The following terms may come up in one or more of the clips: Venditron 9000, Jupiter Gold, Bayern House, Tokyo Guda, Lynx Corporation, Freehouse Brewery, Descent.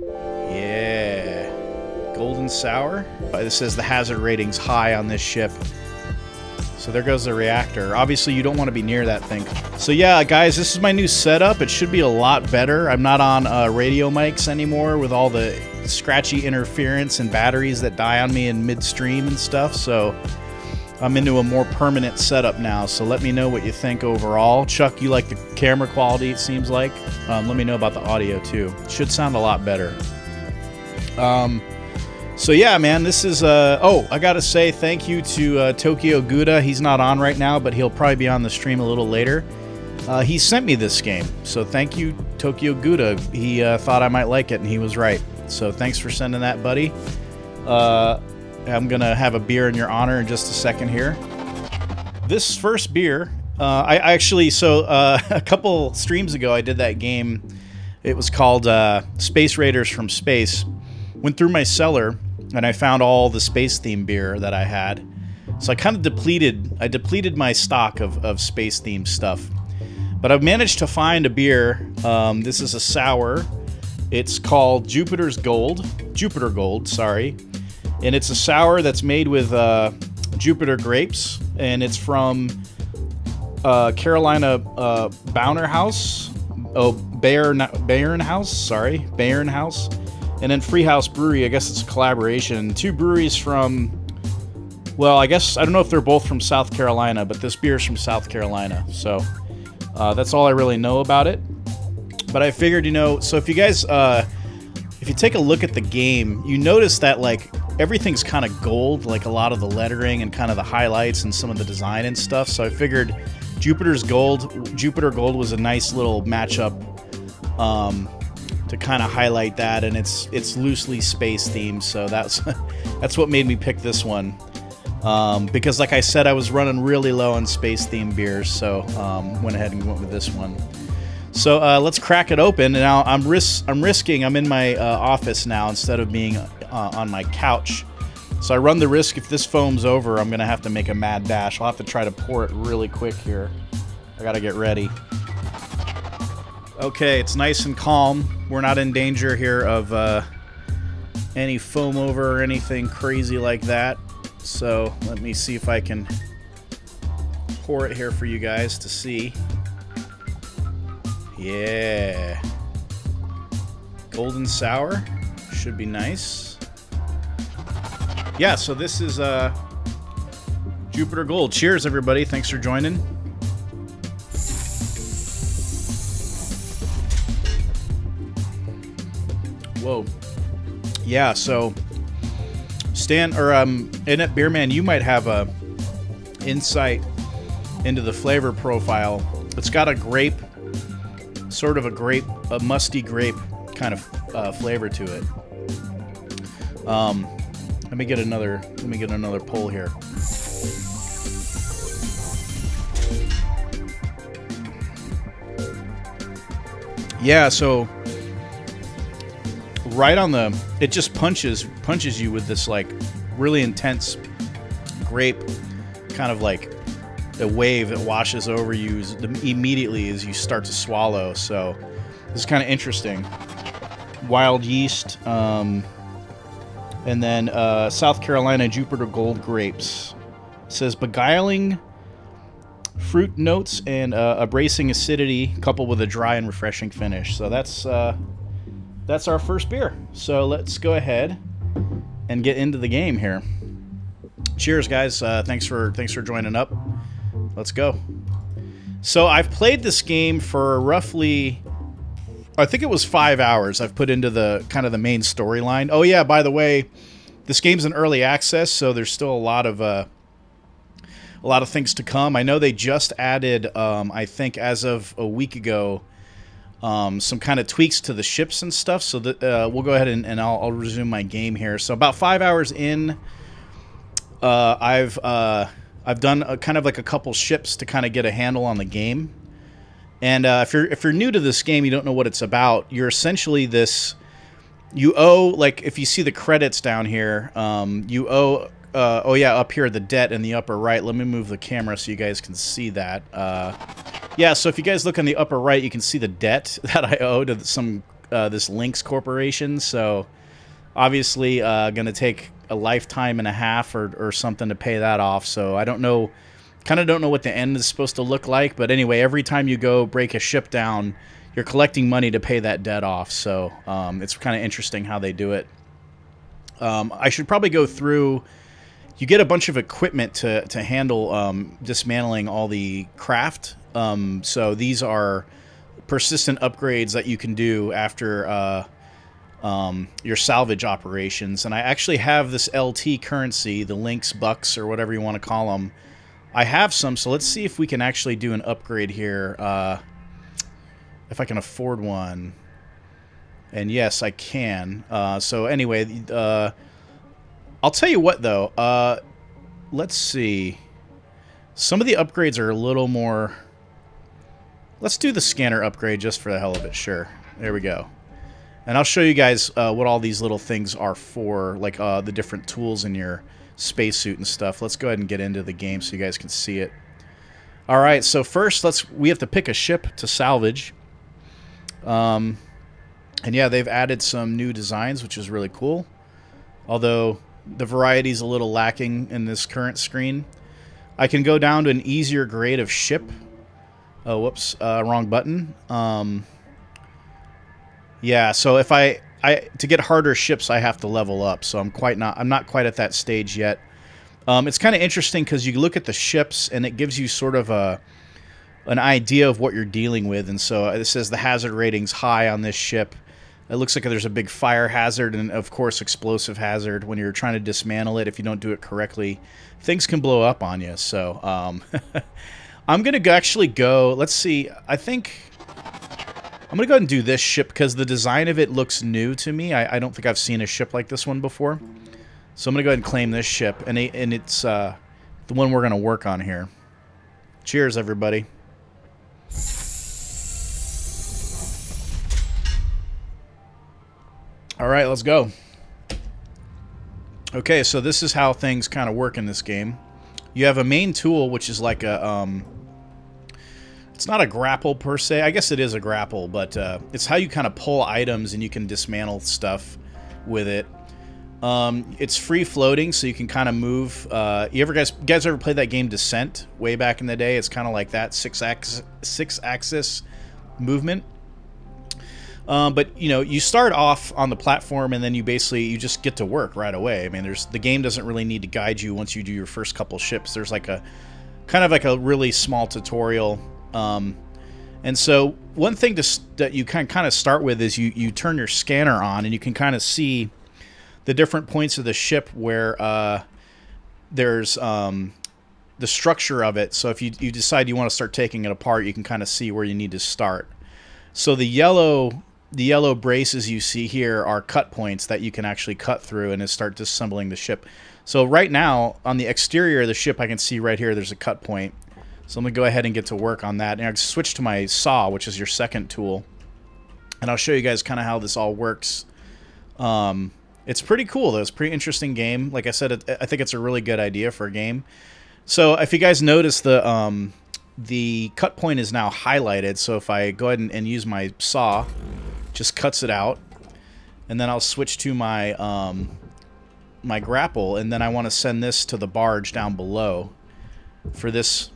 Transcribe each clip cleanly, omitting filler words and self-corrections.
Yeah. Golden sour. This says the hazard rating's high on this ship. So there goes the reactor. Obviously, you don't want to be near that thing. So yeah, guys, this is my new setup. It should be a lot better. I'm not on radio mics anymore with all the scratchy interference and batteries that die on me in midstream and stuff. So I'm into a more permanent setup now. So let me know what you think overall. Chuck, you like the camera quality, it seems like. Let me know about the audio, too. It should sound a lot better. So yeah, man, this is, oh, I gotta say thank you to Tokyo Guda. He's not on right now, but he'll probably be on the stream a little later. He sent me this game, so thank you, Tokyo Guda. He thought I might like it, and he was right. So thanks for sending that, buddy. I'm gonna have a beer in your honor in just a second here. This first beer, I actually, so a couple streams ago I did that game. It was called Space Raiders from Space. Went through my cellar and I found all the space themed beer that I had. So I kind of depleted my stock of space themed stuff. But I've managed to find a beer. This is a sour. It's called Jupiter Gold, sorry. And it's a sour that's made with Jupiter grapes, and it's from Carolina Bayern House. And then Freehouse Brewery, I guess it's a collaboration. Two breweries from, well, I guess, I don't know if they're both from South Carolina, but this beer's from South Carolina. So that's all I really know about it. But I figured, you know, so if you guys, if you take a look at the game, you notice that, like, everything's kind of gold, like a lot of the lettering and kind of the highlights and some of the design and stuff. So I figured Jupiter Gold was a nice little matchup. To kind of highlight that, and it's loosely space themed, so that's what made me pick this one, because like I said, I was running really low on space themed beers, so went ahead and went with this one. So let's crack it open. Now I'm in my office now instead of being on my couch, so I run the risk if this foams over, I'm gonna have to make a mad dash. I'll have to try to pour it really quick here. I gotta get ready. Okay, it's nice and calm. We're not in danger here of any foam over or anything crazy like that. So let me see if I can pour it here for you guys to see. Yeah. Golden sour. Should be nice. Yeah, so this is Jupiter Gold. Cheers, everybody. Thanks for joining. Whoa. Yeah, so Stan, or Inet Beerman, you might have a insight into the flavor profile. It's got a grape, sort of a musty grape kind of flavor to it. Let me get another pull here. Yeah, so right on the, it just punches you with this like really intense grape kind of like a wave that washes over you immediately as you start to swallow. So this is kind of interesting. Wild yeast, and then South Carolina Jupiter Gold grapes. It says beguiling fruit notes and a bracing acidity coupled with a dry and refreshing finish. So that's our first beer. So let's go ahead and get into the game here. Cheers, guys. Thanks for joining up. Let's go. So I've played this game for roughly, I think it was 5 hours I've put into the kind of the main storyline. Oh yeah, by the way, this game's in early access, so there's still a lot of things to come. I know they just added, I think as of a week ago, some kind of tweaks to the ships and stuff. So that, we'll go ahead and I'll resume my game here. So about 5 hours in, I've done kind of like a couple ships to kind of get a handle on the game. And if you're new to this game, you don't know what it's about. You're essentially this. You owe, like, if you see the credits down here, you owe. Oh yeah, up here the debt in the upper right. Let me move the camera so you guys can see that. Yeah, so if you guys look in the upper right, you can see the debt that I owe to some this Lynx Corporation. So obviously going to take a lifetime and a half or something to pay that off. So I don't know, kind of don't know what the end is supposed to look like. But anyway, every time you go break a ship down, you're collecting money to pay that debt off. So it's kind of interesting how they do it. I should probably go through. You get a bunch of equipment to handle dismantling all the craft. So these are persistent upgrades that you can do after your salvage operations. And I actually have this LT currency, the Lynx Bucks or whatever you want to call them. I have some, so let's see if we can actually do an upgrade here. If I can afford one. And yes, I can. So anyway, I'll tell you what, though. Let's see. Some of the upgrades are a little more... Let's do the scanner upgrade just for the hell of it, sure. There we go. And I'll show you guys what all these little things are for, like the different tools in your spacesuit and stuff. Let's go ahead and get into the game so you guys can see it. All right, so first, we have to pick a ship to salvage. And yeah, they've added some new designs, which is really cool. Although, the variety is a little lacking in this current screen. I can go down to an easier grade of ship. Oh, whoops. Wrong button. Yeah, so if to get harder ships, I have to level up. So I'm not quite at that stage yet. It's kind of interesting because you look at the ships and it gives you sort of an idea of what you're dealing with. And so it says the hazard rating's high on this ship. It looks like there's a big fire hazard and, of course, explosive hazard. When you're trying to dismantle it, if you don't do it correctly, things can blow up on you. So I'm going to actually go... Let's see. I think I'm going to go ahead and do this ship because the design of it looks new to me. I don't think I've seen a ship like this one before. So I'm going to go ahead and claim this ship. And it's the one we're going to work on here. Cheers, everybody. All right, let's go. Okay, so this is how things kind of work in this game. You have a main tool, which is like a... it's not a grapple, per se. I guess it is a grapple, but it's how you kind of pull items and you can dismantle stuff with it. It's free-floating, so you can kind of move... you guys ever played that game Descent way back in the day? It's kind of like that six-axis movement. But, you know, you start off on the platform and then you just get to work right away. I mean, the game doesn't really need to guide you once you do your first couple ships. There's like a really small tutorial. And so one thing that you can kind of start with is you turn your scanner on and you can kind of see the different points of the ship where there's the structure of it. So if you decide you want to start taking it apart, you can kind of see where you need to start. So the yellow braces you see here are cut points that you can actually cut through and start disassembling the ship. So right now, on the exterior of the ship, I can see right here there's a cut point. So I'm going to go ahead and get to work on that. And I'll switch to my saw, which is your second tool. And I'll show you guys kind of how this all works. It's pretty cool, though. It's a pretty interesting game. Like I said, I think it's a really good idea for a game. So if you guys notice, the cut point is now highlighted. So if I go ahead and use my saw... just cuts it out, and then I'll switch to my my grapple, and then I want to send this to the barge down below for this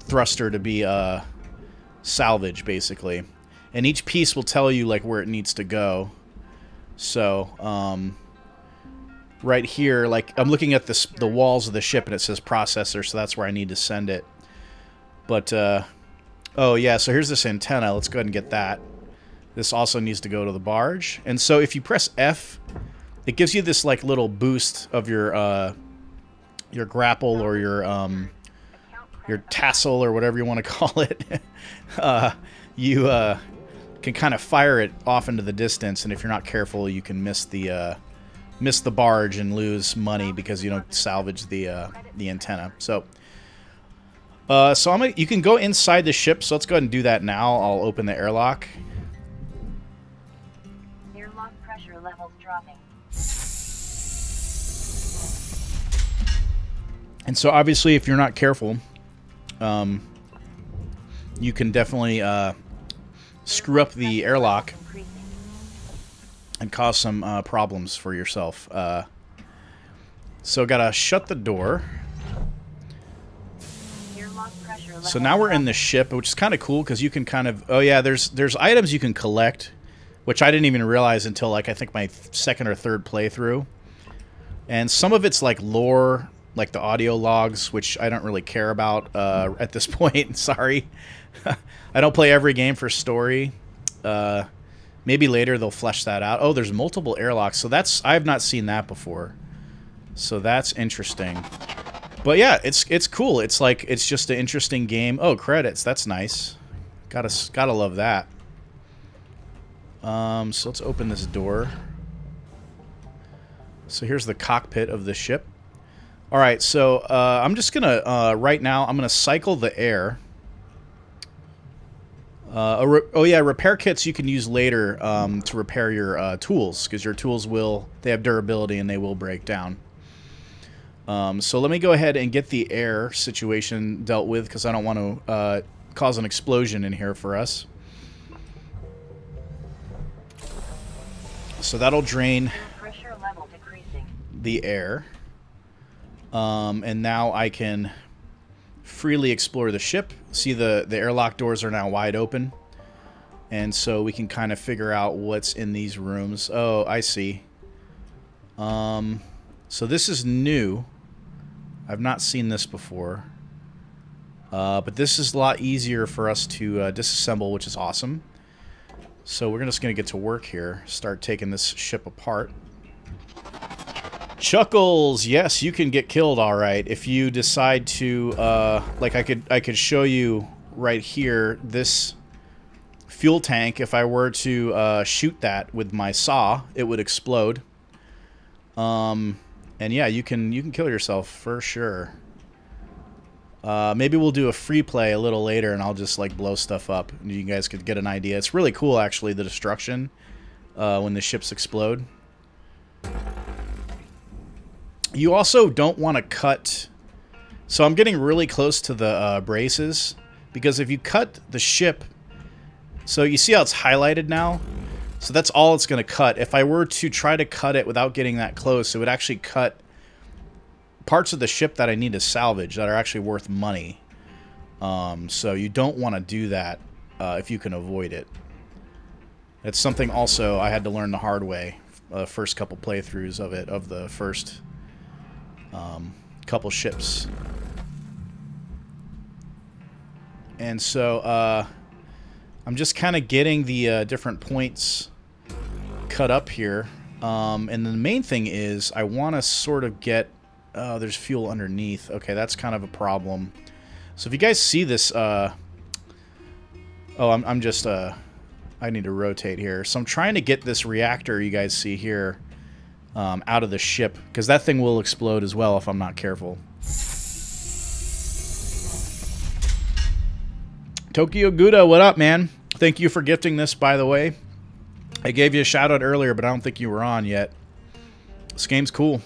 thruster to be salvage, basically. And each piece will tell you like where it needs to go. So right here, like I'm looking at the walls of the ship, and it says processor, so that's where I need to send it. But oh yeah, so here's this antenna. Let's go ahead and get that. This also needs to go to the barge. And so if you press F, it gives you this like little boost of your grapple or your tassel or whatever you want to call it. You can kind of fire it off into the distance, and if you're not careful, you can miss the barge and lose money because you don't salvage the antenna. So you can go inside the ship. So let's go ahead and do that now. I'll open the airlock. Levels dropping. And so obviously if you're not careful, you can definitely screw up the airlock and cause some problems for yourself. So gotta shut the door. So now we're in the ship, which is kind of cool because you can kind of... Oh yeah, there's items you can collect, which I didn't even realize until, like, I think my second or third playthrough. And some of it's like lore, like the audio logs, which I don't really care about at this point. Sorry. I don't play every game for story. Maybe later they'll flesh that out. Oh, there's multiple airlocks. So that's... I've not seen that before. So that's interesting. But yeah, it's cool. It's like, it's just an interesting game. Oh, credits. That's nice. Gotta love that. So let's open this door. So here's the cockpit of the ship. All right, so I'm just gonna right now I'm gonna cycle the air. Oh yeah, repair kits you can use later to repair your tools, because your tools they have durability and they will break down. So let me go ahead and get the air situation dealt with, because I don't want to cause an explosion in here for us. So that'll drain the air. And now I can freely explore the ship. See, the airlock doors are now wide open. And so we can kind of figure out what's in these rooms. Oh, I see. So this is new. I've not seen this before. But this is a lot easier for us to disassemble, which is awesome. So we're just going to get to work here. Start taking this ship apart. Chuckles! Yes, you can get killed, all right. If you decide to, like, I could show you right here this fuel tank. If I were to shoot that with my saw, it would explode. And yeah, you can kill yourself for sure. Maybe we'll do a free play a little later, and I'll just, like, blow stuff up. You guys could get an idea. It's really cool, actually, the destruction when the ships explode. You also don't want to cut... So I'm getting really close to the braces, because if you cut the ship... So you see how it's highlighted now? So that's all it's going to cut. If I were to try to cut it without getting that close, it would actually cut parts of the ship that I need to salvage that are actually worth money. So you don't want to do that if you can avoid it. It's something also I had to learn the hard way, first couple playthroughs of it, of the first... couple ships. And so I'm just kind of getting the different points cut up here, and the main thing is I want to sort of get there's fuel underneath. Okay, that's kind of a problem. So if you guys see this oh, I'm just I need to rotate here. So I'm trying to get this reactor you guys see here out of the ship, because that thing will explode as well if I'm not careful. Tokyo Guda, what up, man? Thank you for gifting this, by the way. I gave you a shout out earlier, but I don't think you were on yet. This game's cool.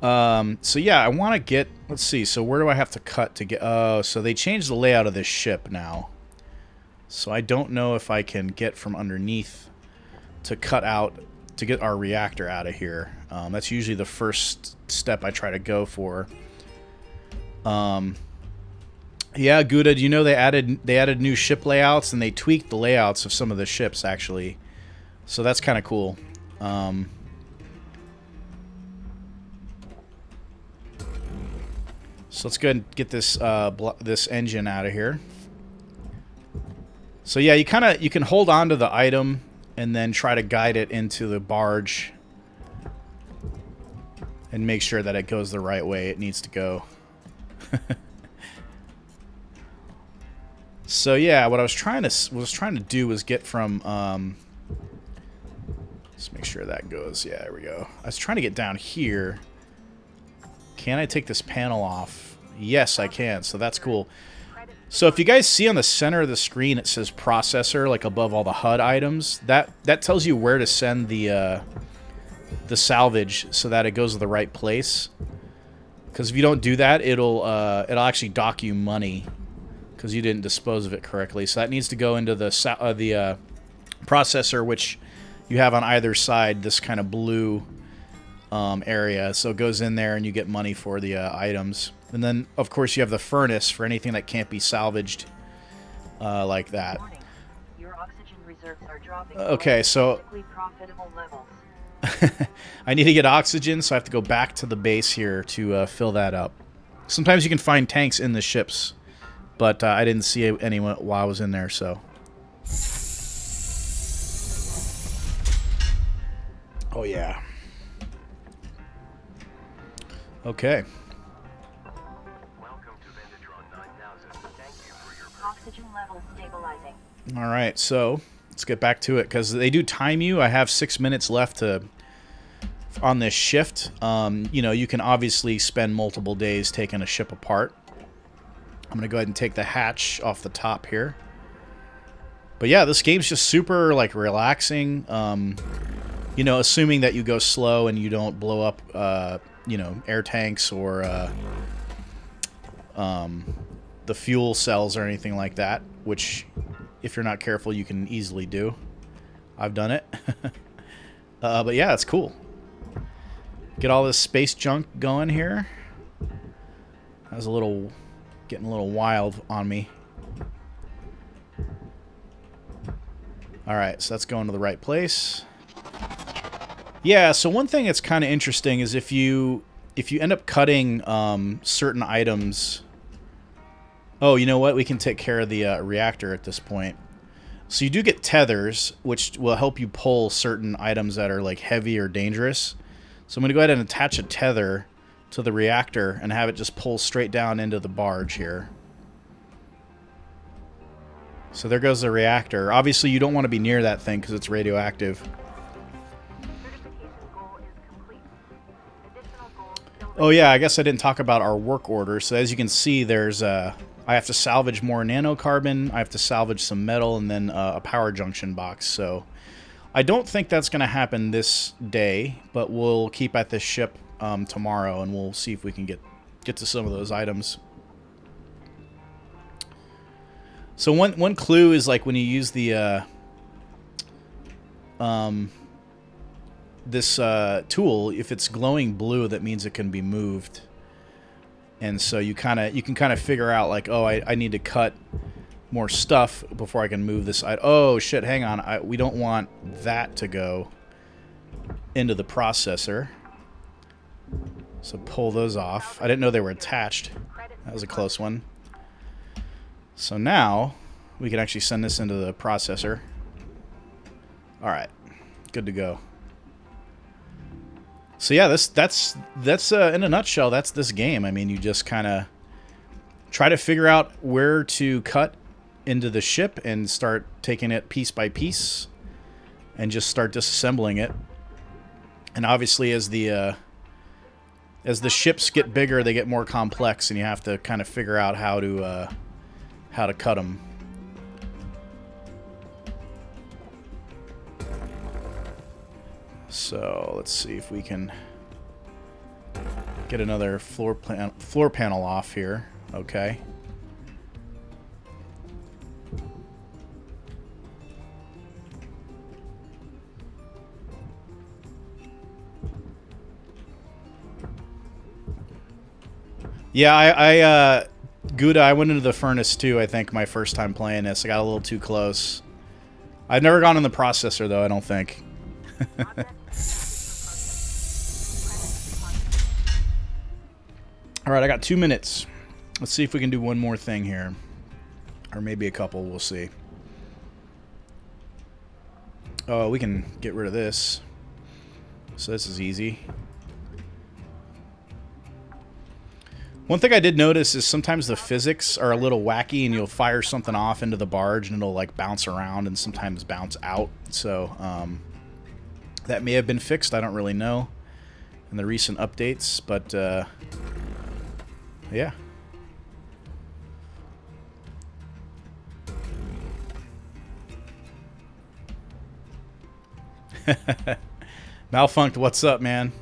So yeah, I want to get... Let's see, so where do I have to cut to get... Oh, so they changed the layout of this ship now. So I don't know if I can get from underneath to cut out... to get our reactor out of here. That's usually the first step I try to go for. Yeah, Guda, do you know they added new ship layouts, and they tweaked the layouts of some of the ships, actually. So that's kind of cool. So let's go ahead and get this this engine out of here. So yeah, you can hold on to the item and then try to guide it into the barge and make sure that it goes the right way it needs to go. So yeah, what I was trying to do was get from let's make sure that goes. Yeah, there we go. I was trying to get down here. Can I take this panel off? Yes, I can. So that's cool. So if you guys see on the center of the screen, it says processor, like above all the HUD items. That tells you where to send the salvage so that it goes to the right place. Because if you don't do that, it'll actually dock you money because you didn't dispose of it correctly. So that needs to go into the processor, which you have on either side this kind of blue area. So it goes in there and you get money for the items. And then, of course, you have the furnace for anything that can't be salvaged like that. Your oxygen reserves are dropping. Okay, so... I need to get oxygen, so I have to go back to the base here to fill that up. Sometimes you can find tanks in the ships, but I didn't see any while I was in there, so... Oh, yeah. Okay. Welcome to Venditron 9000. Thank you for your oxygen level stabilizing. All right, so let's get back to it because they do time you. I have 6 minutes left to on this shift. You know, you can obviously spend multiple days taking a ship apart. I'm gonna go ahead and take the hatch off the top here. But yeah, this game's just super like relaxing. You know, assuming that you go slow and you don't blow up, you know, air tanks or the fuel cells or anything like that, which, if you're not careful, you can easily do. I've done it. But yeah, it's cool. Get all this space junk going here. That was a little, getting a little wild on me. All right, so that's going to the right place. Yeah, so one thing that's kind of interesting is if you end up cutting certain items... Oh, you know what? We can take care of the reactor at this point. So you do get tethers, which will help you pull certain items that are like heavy or dangerous. So I'm going to go ahead and attach a tether to the reactor and have it just pull straight down into the barge here. So there goes the reactor. Obviously, you don't want to be near that thing because it's radioactive. Oh yeah, I guess I didn't talk about our work order. So as you can see, there's I have to salvage more nanocarbon, I have to salvage some metal, and then a power junction box. So I don't think that's going to happen this day, but we'll keep at this ship tomorrow, and we'll see if we can get to some of those items. So one clue is like when you use the this tool, if it's glowing blue, that means it can be moved. And so you can kind of figure out like, oh, I need to cut more stuff before I can move this. Oh shit, hang on, we don't want that to go into the processor, so pull those off. I didn't know they were attached. That was a close one. So now we can actually send this into the processor. All right, good to go. So yeah, that's in a nutshell, that's this game. I mean, you just kind of try to figure out where to cut into the ship and start taking it piece by piece and just start disassembling it. And obviously as the ships get bigger, they get more complex and you have to kind of figure out how to cut them. So let's see if we can get another floor panel off here. Okay. Yeah, I Guda, I went into the furnace too, I think, my first time playing this. I got a little too close. I've never gone in the processor though, I don't think. All right, I got 2 minutes. Let's see if we can do one more thing here. Or maybe a couple, we'll see. Oh, we can get rid of this. So this is easy. One thing I did notice is sometimes the physics are a little wacky and you'll fire something off into the barge and it'll like bounce around and sometimes bounce out. So that may have been fixed, I don't really know, in the recent updates, but yeah. Malfunct, what's up, man?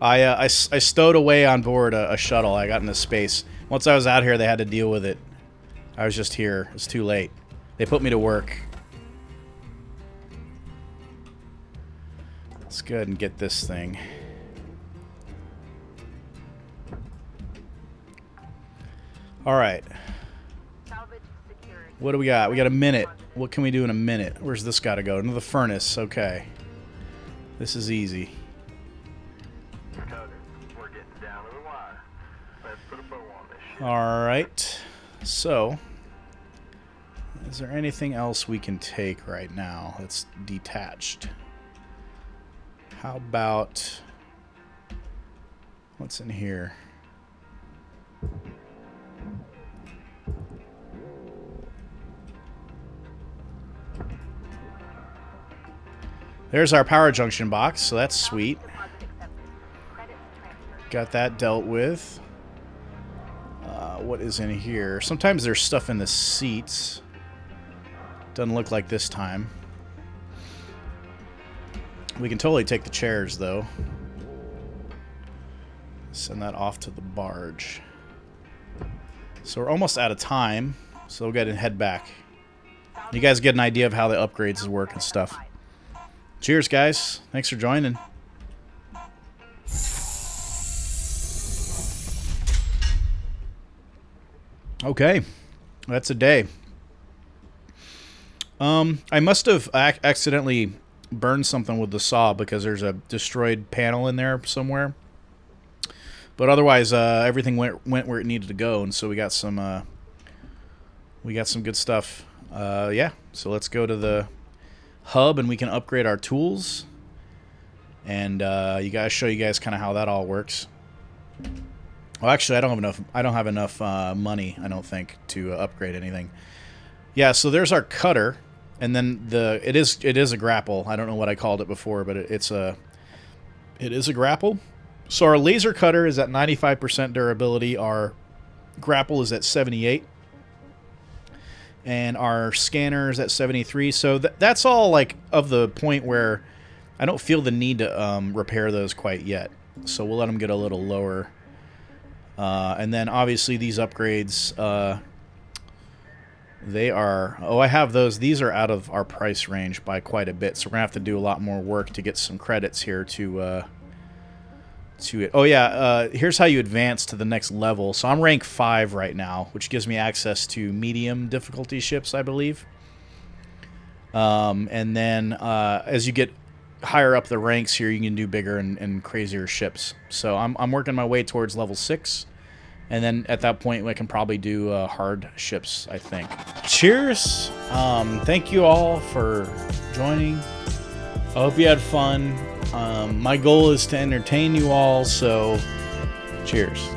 I stowed away on board a shuttle. I got into space. Once I was out here, they had to deal with it. I was just here. It's too late. They put me to work. Let's go ahead and get this thing. All right. What do we got? We got a minute. What can we do in a minute? Where's this got to go? Another furnace. Okay. This is easy. All right. So, is there anything else we can take right now that's detached? How about, what's in here? There's our power junction box, so that's sweet. Got that dealt with. What is in here? Sometimes there's stuff in the seats. Doesn't look like this time. We can totally take the chairs, though. Send that off to the barge. So we're almost out of time, so we'll go ahead and head back. You guys get an idea of how the upgrades work and stuff. Cheers, guys. Thanks for joining. Okay. That's a day. I must have accidentally burned something with the saw because there's a destroyed panel in there somewhere. But otherwise, everything went where it needed to go, and so we got some good stuff. Yeah. So let's go to the hub and we can upgrade our tools, and show you guys kind of how that all works. Well, actually, I don't have enough money, I don't think, to upgrade anything. Yeah, so there's our cutter, and then it is a grapple. I don't know what I called it before, but it is a grapple. So our laser cutter is at 95% durability, our grapple is at 78. And our scanner's at 73, so that's all like of the point where I don't feel the need to repair those quite yet. So we'll let them get a little lower. And then obviously these upgrades, they are... Oh, I have those. These are out of our price range by quite a bit, so we're going to have to do a lot more work to get some credits here to it. Oh yeah, here's how you advance to the next level. So I'm rank 5 right now, which gives me access to medium difficulty ships, I believe. And then as you get higher up the ranks here, you can do bigger and crazier ships. So I'm working my way towards level 6, and then at that point I can probably do hard ships, I think. Cheers. Thank you all for joining. I hope you had fun. My goal is to entertain you all, so cheers.